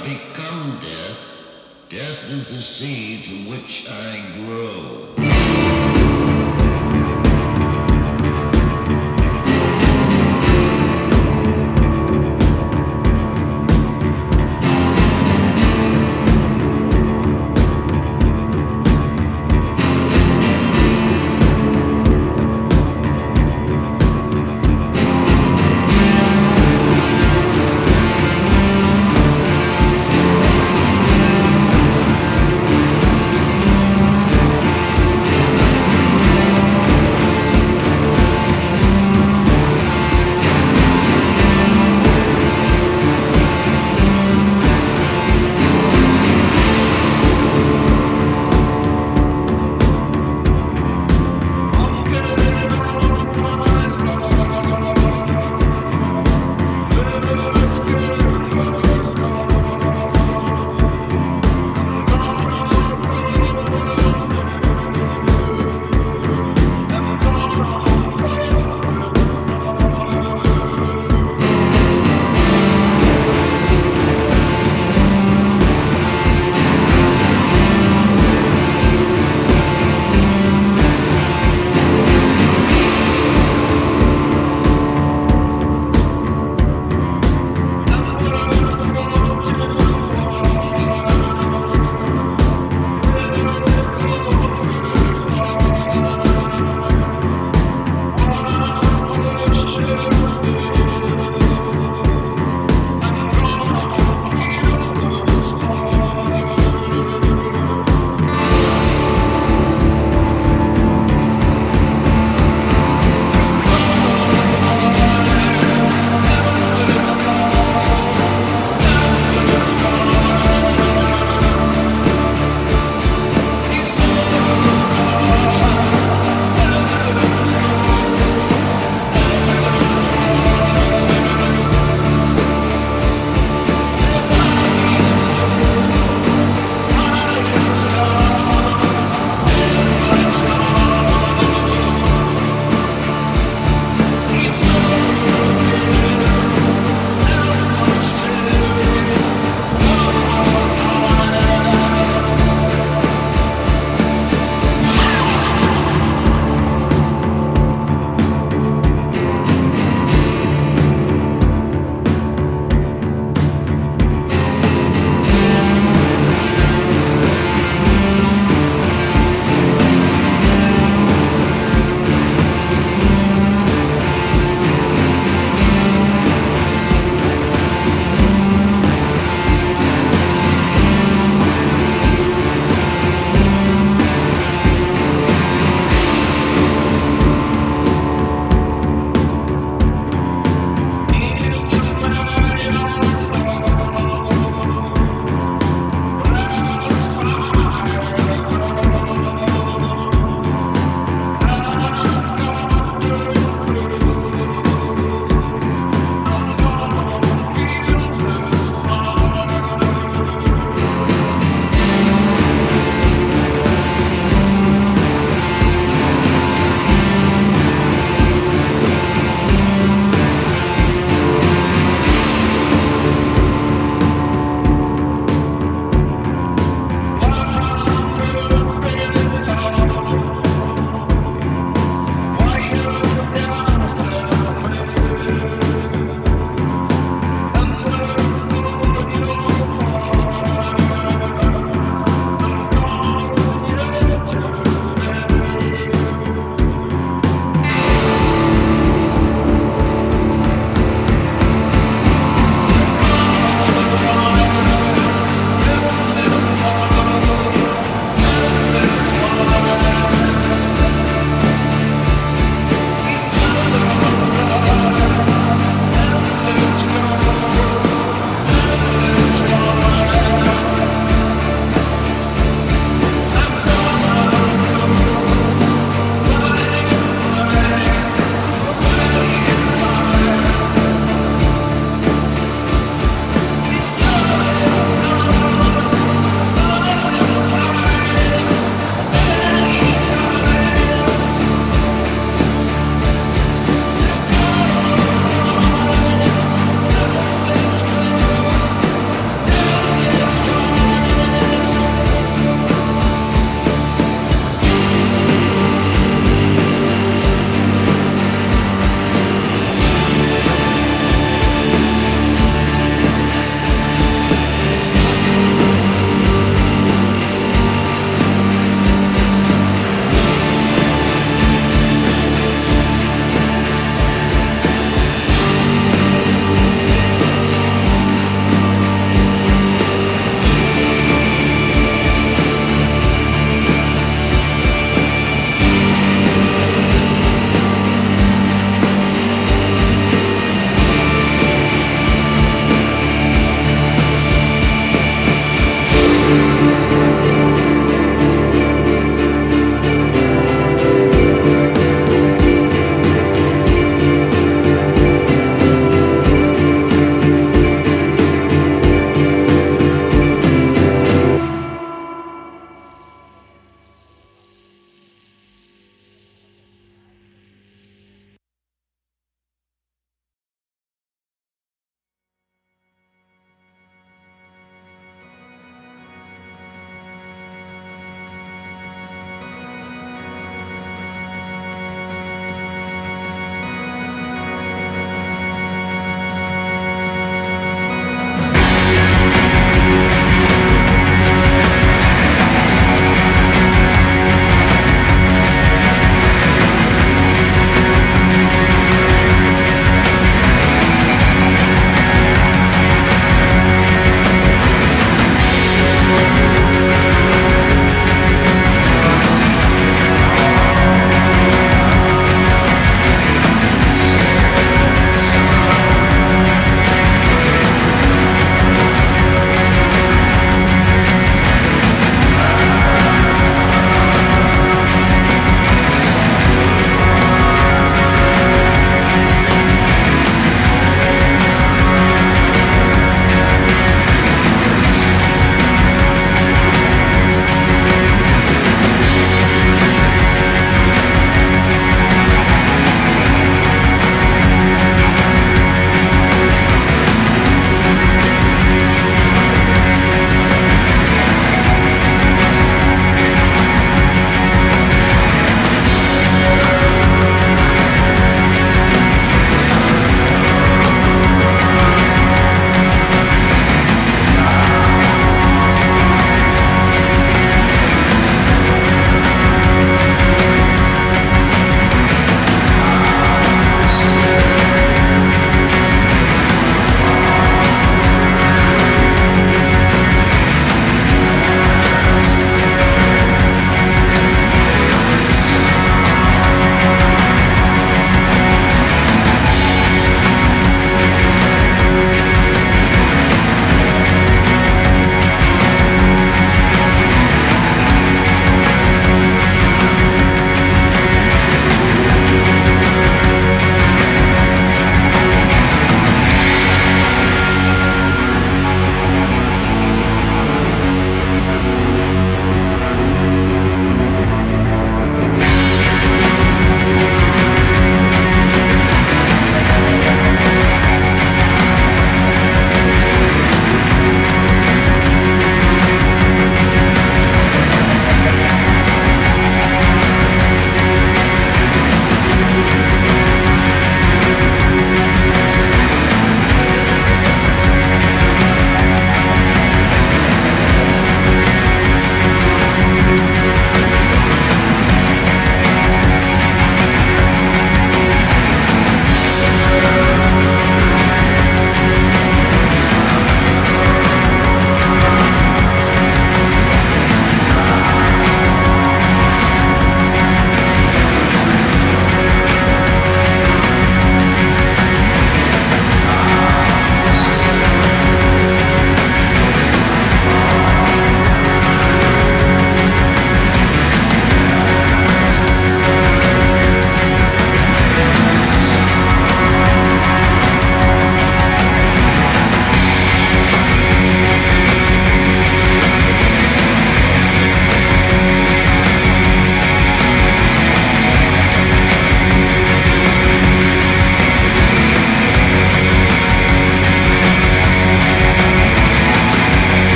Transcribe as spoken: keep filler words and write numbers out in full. become death. Death is the seed from which I grow.